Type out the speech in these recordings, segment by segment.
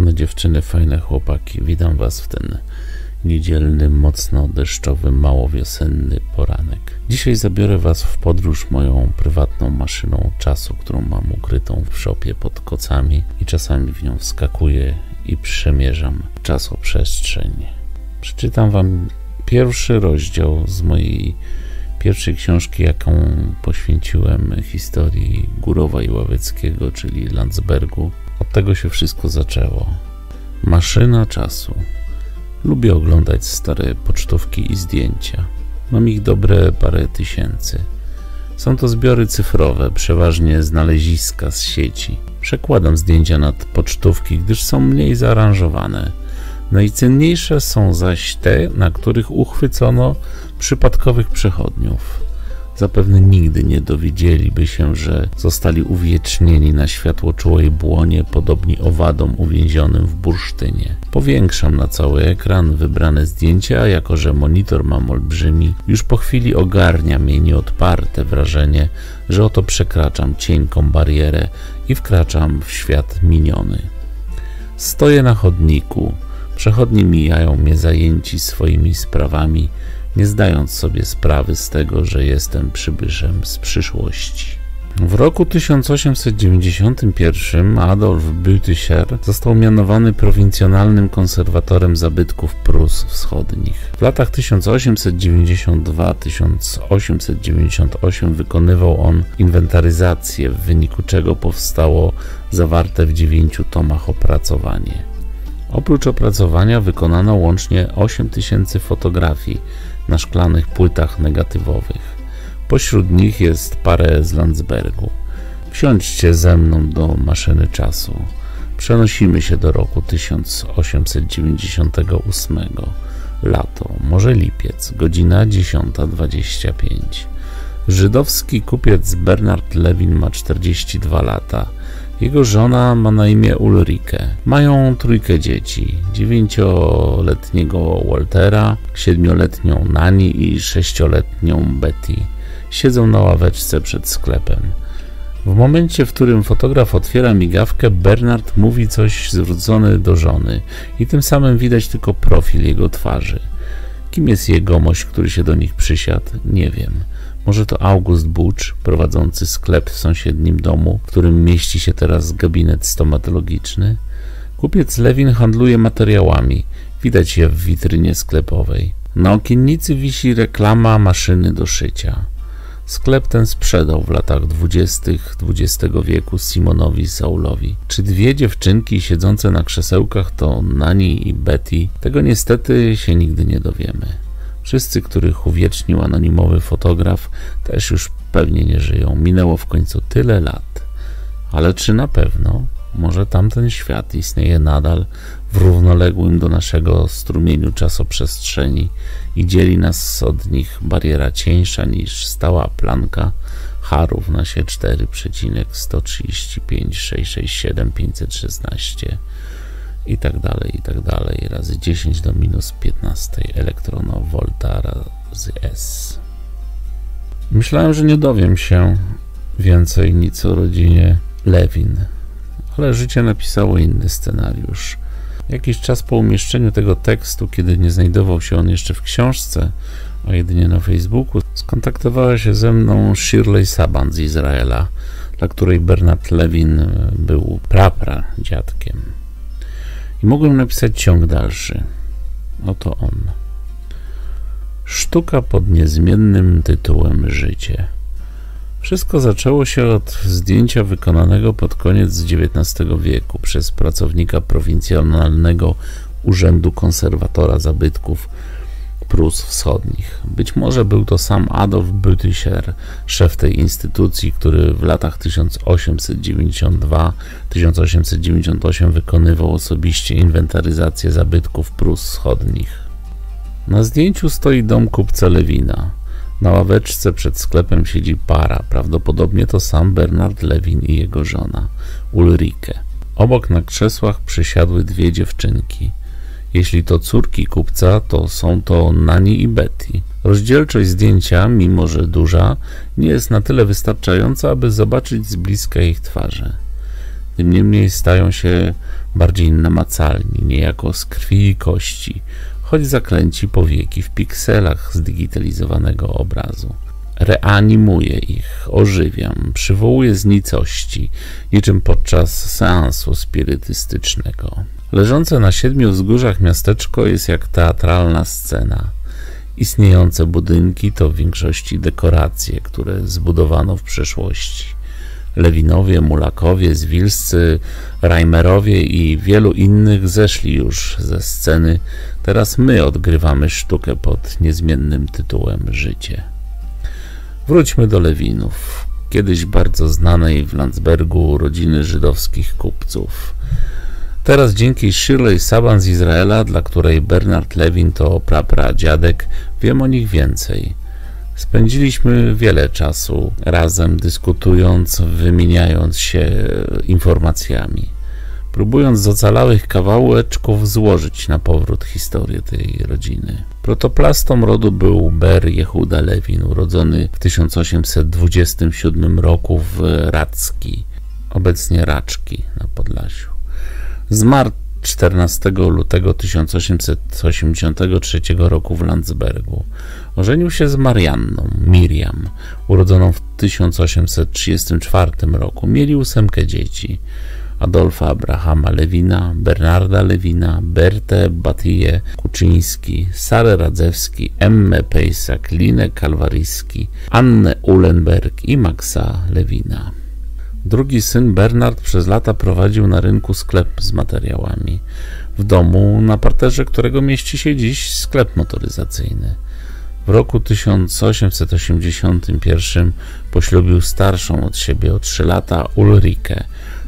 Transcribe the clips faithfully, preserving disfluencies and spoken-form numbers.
Kochane dziewczyny, fajne chłopaki, witam was w ten niedzielny, mocno deszczowy, mało wiosenny poranek. Dzisiaj zabiorę was w podróż moją prywatną maszyną czasu, którą mam ukrytą w szopie pod kocami i czasami w nią wskakuję i przemierzam czasoprzestrzeń. Przeczytam wam pierwszy rozdział z mojej pierwszej książki, jaką poświęciłem historii Górowa i Ławeckiego, czyli Landsbergu. Od tego się wszystko zaczęło. Maszyna czasu. Lubię oglądać stare pocztówki i zdjęcia. Mam ich dobre parę tysięcy. Są to zbiory cyfrowe, przeważnie znaleziska z sieci. Przekładam zdjęcia nad pocztówki, gdyż są mniej zaaranżowane. Najcenniejsze są zaś te, na których uchwycono przypadkowych przechodniów. Zapewne nigdy nie dowiedzieliby się, że zostali uwiecznieni na światłoczułej błonie, podobni owadom uwięzionym w bursztynie. Powiększam na cały ekran wybrane zdjęcia, a jako że monitor mam olbrzymi, już po chwili ogarnia mnie nieodparte wrażenie, że oto przekraczam cienką barierę i wkraczam w świat miniony. Stoję na chodniku. Przechodni mijają mnie zajęci swoimi sprawami, nie zdając sobie sprawy z tego, że jestem przybyszem z przyszłości. W roku tysiąc osiemset dziewięćdziesiątym pierwszym Adolf Bötticher został mianowany prowincjonalnym konserwatorem zabytków Prus Wschodnich. W latach tysiąc osiemset dziewięćdziesiątym drugim do tysiąc osiemset dziewięćdziesiątego ósmego wykonywał on inwentaryzację, w wyniku czego powstało zawarte w dziewięciu tomach opracowanie. Oprócz opracowania wykonano łącznie osiem tysięcy fotografii na szklanych płytach negatywowych. Pośród nich jest parę z Landsbergu. Wsiądźcie ze mną do maszyny czasu. Przenosimy się do roku tysiąc osiemset dziewięćdziesiątego ósmego. Lato, może lipiec, godzina dziesiąta dwadzieścia pięć. Żydowski kupiec Bernhard Lewin ma czterdzieści dwa lata. Jego żona ma na imię Ulrike. Mają trójkę dzieci, dziewięcioletniego Waltera, siedmioletnią Nani i sześcioletnią Betty. Siedzą na ławeczce przed sklepem. W momencie, w którym fotograf otwiera migawkę, Bernard mówi coś zwrócony do żony i tym samym widać tylko profil jego twarzy. Kim jest jegomość, który się do nich przysiadł? Nie wiem. Może to August Bucz, prowadzący sklep w sąsiednim domu, w którym mieści się teraz gabinet stomatologiczny? Kupiec Lewin handluje materiałami. Widać je w witrynie sklepowej. Na okiennicy wisi reklama maszyny do szycia. Sklep ten sprzedał w latach dwudziestych dwudziestego wieku Simonowi Saulowi. Czy dwie dziewczynki siedzące na krzesełkach to Nani i Betty? Tego niestety się nigdy nie dowiemy. Wszyscy, których uwiecznił anonimowy fotograf, też już pewnie nie żyją. Minęło w końcu tyle lat. Ale czy na pewno? Może tamten świat istnieje nadal w równoległym do naszego strumieniu czasoprzestrzeni i dzieli nas od nich bariera cieńsza niż stała planka H równa się cztery przecinek sto trzydzieści pięć tysięcy sześćset sześćdziesiąt siedem pięćset szesnaście i tak dalej, i tak dalej, razy dziesięć do minus piętnastu elektronowolta razy S. Myślałem, że nie dowiem się więcej nic o rodzinie Lewin, ale życie napisało inny scenariusz. Jakiś czas po umieszczeniu tego tekstu, kiedy nie znajdował się on jeszcze w książce, a jedynie na Facebooku, skontaktowała się ze mną Shirley Saban z Izraela, dla której Bernhard Lewin był prapradziadkiem. I mogłem napisać ciąg dalszy. Oto on. Sztuka pod niezmiennym tytułem Życie. Wszystko zaczęło się od zdjęcia wykonanego pod koniec dziewiętnastego wieku przez pracownika prowincjonalnego Urzędu Konserwatora Zabytków Prus Wschodnich. Być może był to sam Adolf Bötticher, szef tej instytucji, który w latach tysiąc osiemset dziewięćdziesiątego drugiego do tysiąc osiemset dziewięćdziesiątego ósmego wykonywał osobiście inwentaryzację zabytków Prus Wschodnich. Na zdjęciu stoi dom kupca Lewina. Na ławeczce przed sklepem siedzi para, prawdopodobnie to sam Bernhard Lewin i jego żona, Ulrike. Obok na krzesłach przysiadły dwie dziewczynki. Jeśli to córki kupca, to są to Nani i Betty. Rozdzielczość zdjęcia, mimo że duża, nie jest na tyle wystarczająca, aby zobaczyć z bliska ich twarze. Tym niemniej stają się bardziej namacalni, niejako z krwi i kości, choć zaklęci powieki w pikselach zdigitalizowanego obrazu. Reanimuję ich, ożywiam, przywołuję z nicości, niczym podczas seansu spirytystycznego. Leżące na siedmiu wzgórzach miasteczko jest jak teatralna scena. Istniejące budynki to w większości dekoracje, które zbudowano w przeszłości. Lewinowie, Mulakowie, Zwilscy, Reimerowie i wielu innych zeszli już ze sceny. Teraz my odgrywamy sztukę pod niezmiennym tytułem Życie. Wróćmy do Lewinów, kiedyś bardzo znanej w Landsbergu rodziny żydowskich kupców. Teraz dzięki Shirley Saban z Izraela, dla której Bernhard Lewin to prapradziadek, wiem o nich więcej. Spędziliśmy wiele czasu razem dyskutując, wymieniając się informacjami, próbując z ocalałych kawałeczków złożyć na powrót historię tej rodziny. Protoplastą rodu był Ber Jehuda Lewin, urodzony w tysiąc osiemset dwudziestym siódmym roku w Radzki, obecnie Raczki na Podlasiu. Zmarł czternastego lutego tysiąc osiemset osiemdziesiątego trzeciego roku w Landsbergu. Ożenił się z Marianną, Miriam, urodzoną w tysiąc osiemset trzydziestym czwartym roku. Mieli ósemkę dzieci: Adolfa Abrahama Lewina, Bernarda Lewina, Berthe Batille Kuczyński, Sarę Radzewski, Emmę Pejsak, Linę Kalwariski, Annę Ullenberg i Maxa Lewina. Drugi syn, Bernard, przez lata prowadził na rynku sklep z materiałami. W domu, na parterze którego mieści się dziś sklep motoryzacyjny. W roku tysiąc osiemset osiemdziesiątym pierwszym poślubił starszą od siebie o trzy lata Ulrikę,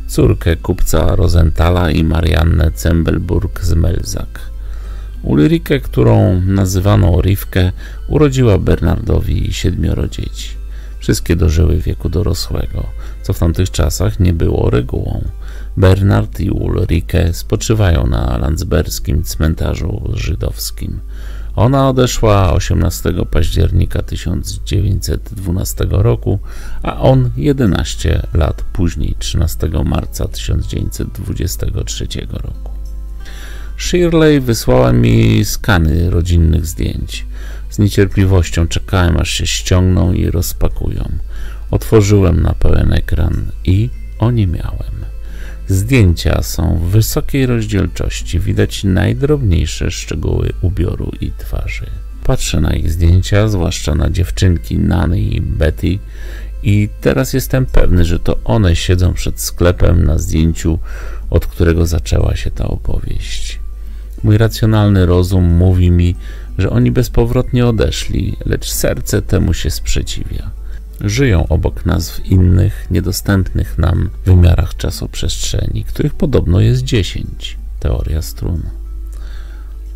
córkę kupca Rosenthala i Mariannę Cembelburg z Melzak. Ulrikę, którą nazywano Rifkę, urodziła Bernardowi siedmioro dzieci. Wszystkie dożyły wieku dorosłego, co w tamtych czasach nie było regułą. Bernard i Ulrike spoczywają na landsberskim cmentarzu żydowskim. Ona odeszła osiemnastego października tysiąc dziewięćset dwunastego roku, a on jedenaście lat później, trzynastego marca tysiąc dziewięćset dwudziestego trzeciego roku. Shirley wysłała mi skany rodzinnych zdjęć. Z niecierpliwością czekałem, aż się ściągną i rozpakują. Otworzyłem na pełen ekran i oniemiałem. Zdjęcia są w wysokiej rozdzielczości. Widać najdrobniejsze szczegóły ubioru i twarzy. Patrzę na ich zdjęcia, zwłaszcza na dziewczynki Nani i Betty, i teraz jestem pewny, że to one siedzą przed sklepem na zdjęciu, od którego zaczęła się ta opowieść. Mój racjonalny rozum mówi mi, że oni bezpowrotnie odeszli, lecz serce temu się sprzeciwia. Żyją obok nas w innych, niedostępnych nam wymiarach czasoprzestrzeni, których podobno jest dziesięć. Teoria strun.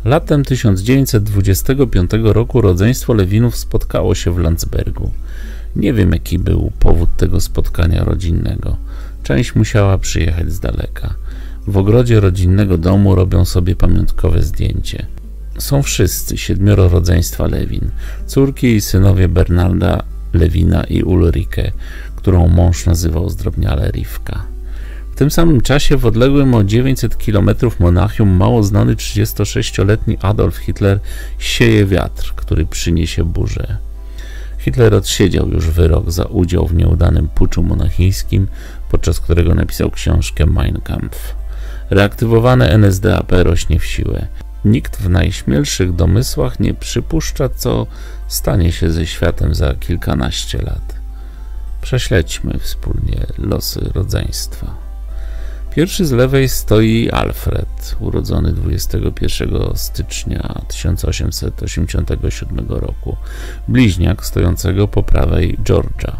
Latem tysiąc dziewięćset dwudziestego piątego roku rodzeństwo Lewinów spotkało się w Landsbergu. Nie wiem, jaki był powód tego spotkania rodzinnego. Część musiała przyjechać z daleka. W ogrodzie rodzinnego domu robią sobie pamiątkowe zdjęcie. Są wszyscy, siedmioro rodzeństwa Lewin, córki i synowie Bernarda Lewina i Ulrike, którą mąż nazywał zdrobniale Rifka. W tym samym czasie w odległym o dziewięćset kilometrów Monachium mało znany trzydziestosześcioletni Adolf Hitler sieje wiatr, który przyniesie burzę. Hitler odsiedział już wyrok za udział w nieudanym puczu monachijskim, podczas którego napisał książkę Mein Kampf. Reaktywowane en es de a pe rośnie w siłę. Nikt w najśmielszych domysłach nie przypuszcza, co stanie się ze światem za kilkanaście lat. Prześledźmy wspólnie losy rodzeństwa. Pierwszy z lewej stoi Alfred, urodzony dwudziestego pierwszego stycznia tysiąc osiemset osiemdziesiątego siódmego roku, bliźniak stojącego po prawej George'a.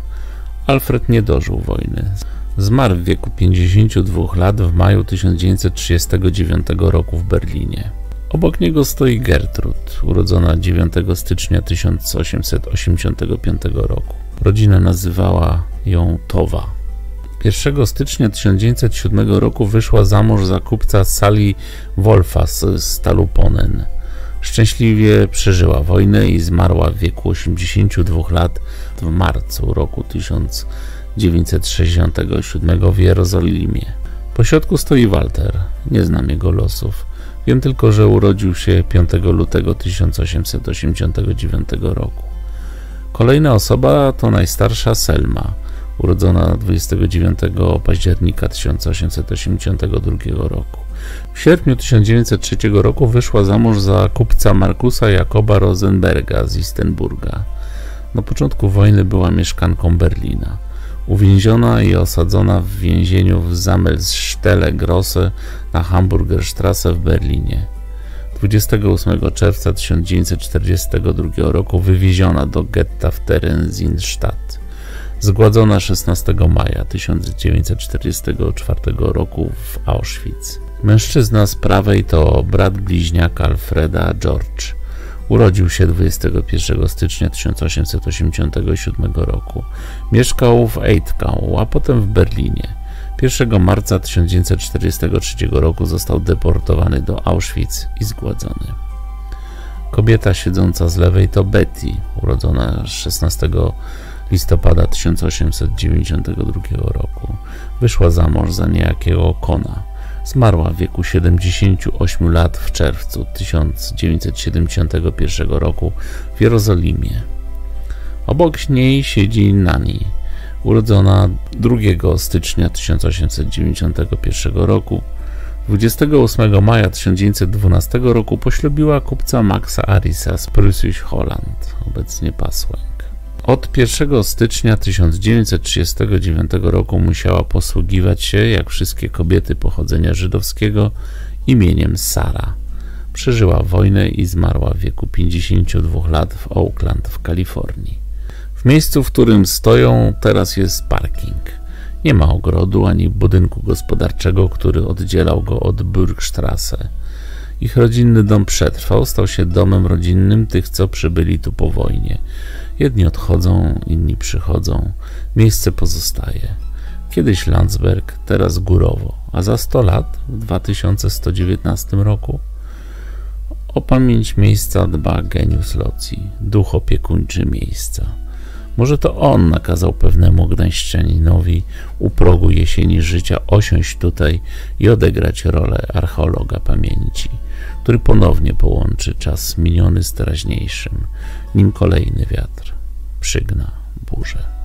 Alfred nie dożył wojny. Zmarł w wieku pięćdziesięciu dwóch lat w maju tysiąc dziewięćset trzydziestego dziewiątego roku w Berlinie. Obok niego stoi Gertrud, urodzona dziewiątego stycznia tysiąc osiemset osiemdziesiątego piątego roku. Rodzina nazywała ją Towa. pierwszego stycznia tysiąc dziewięćset siódmego roku wyszła za mąż za kupca Sally Wolffa z Staluponen. Szczęśliwie przeżyła wojnę i zmarła w wieku osiemdziesięciu dwóch lat w marcu roku tysiąc dziewięćset sześćdziesiątego siódmego w Jerozolimie. Po środku stoi Walter. Nie znam jego losów. Wiem tylko, że urodził się piątego lutego tysiąc osiemset osiemdziesiątego dziewiątego roku. Kolejna osoba to najstarsza Selma, urodzona dwudziestego dziewiątego października tysiąc osiemset osiemdziesiątego drugiego roku. W sierpniu tysiąc dziewięćset trzeciego roku wyszła za mąż za kupca Markusa Jakoba Rosenberga z Istenburga. Na początku wojny była mieszkanką Berlina. Uwięziona i osadzona w więzieniu w Sammelstelle Grosse na Hamburgerstrasse w Berlinie. dwudziestego ósmego czerwca tysiąc dziewięćset czterdziestego drugiego roku wywieziona do getta w Theresienstadt. Zgładzona szesnastego maja tysiąc dziewięćset czterdziestego czwartego roku w Auschwitz. Mężczyzna z prawej to brat bliźniaka Alfreda, George. Urodził się dwudziestego pierwszego stycznia tysiąc osiemset osiemdziesiątego siódmego roku. Mieszkał w Eitkau, a potem w Berlinie. pierwszego marca tysiąc dziewięćset czterdziestego trzeciego roku został deportowany do Auschwitz i zgładzony. Kobieta siedząca z lewej to Betty, urodzona szesnastego listopada tysiąc osiemset dziewięćdziesiątego drugiego roku. Wyszła za mąż za niejakiego Kona. Zmarła w wieku siedemdziesięciu ośmiu lat w czerwcu tysiąc dziewięćset siedemdziesiątego pierwszego roku w Jerozolimie. Obok niej siedzi Nani, urodzona drugiego stycznia tysiąc osiemset dziewięćdziesiątego pierwszego roku. dwudziestego ósmego maja tysiąc dziewięćset dwunastego roku poślubiła kupca Maxa Arisa z Prusy Holland, obecnie Pasłęk. Od pierwszego stycznia tysiąc dziewięćset trzydziestego dziewiątego roku musiała posługiwać się, jak wszystkie kobiety pochodzenia żydowskiego, imieniem Sara. Przeżyła wojnę i zmarła w wieku pięćdziesięciu dwóch lat w Oakland w Kalifornii. W miejscu, w którym stoją, teraz jest parking. Nie ma ogrodu ani budynku gospodarczego, który oddzielał go od Burgstrasse. Ich rodzinny dom przetrwał, stał się domem rodzinnym tych, co przybyli tu po wojnie. Jedni odchodzą, inni przychodzą. Miejsce pozostaje. Kiedyś Landsberg, teraz Górowo, a za sto lat, w dwa tysiące sto dziewiętnastym roku, o pamięć miejsca dba geniusz loci, duch opiekuńczy miejsca. Może to on nakazał pewnemu gdańszczaninowi u progu jesieni życia osiąść tutaj i odegrać rolę archeologa pamięci, który ponownie połączy czas miniony z teraźniejszym, nim kolejny wiatr przygna burzę.